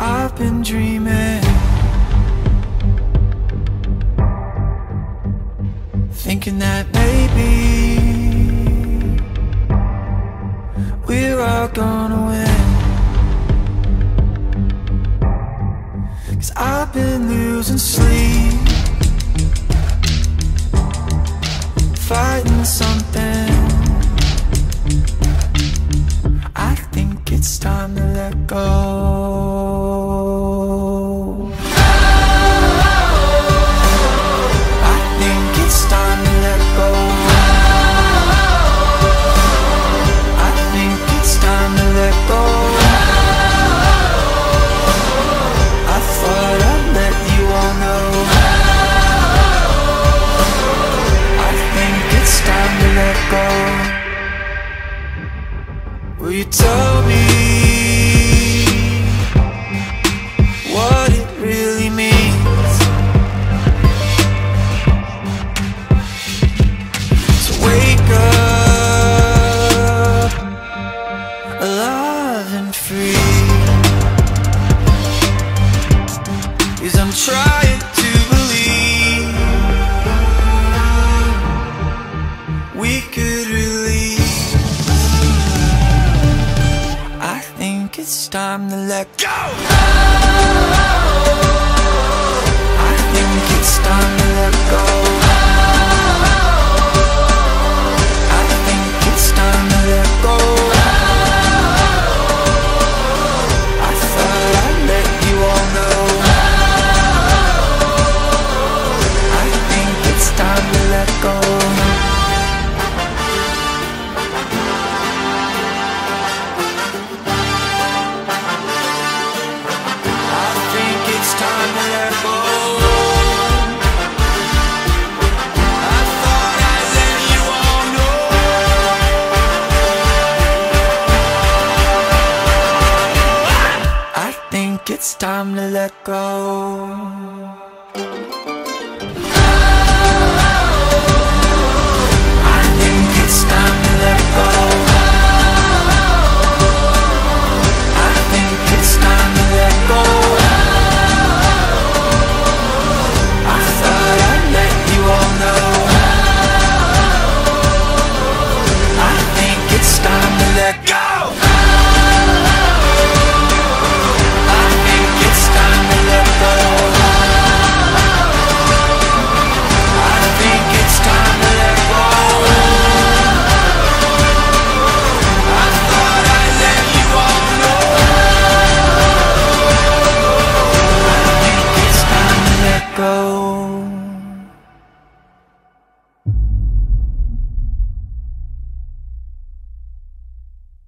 I've been dreaming, thinking that maybe we're all gonna win. 'Cause I've been losing sleep, fighting something. I think it's time to let go. Will you tell me what it really means? So wake up alive and free, 'cause I'm trying to believe we could release. It's time to let go. I think it's time to let go. I think it's time to let go. I thought I'd let you all know. I think it's time to let go. It's time to let go.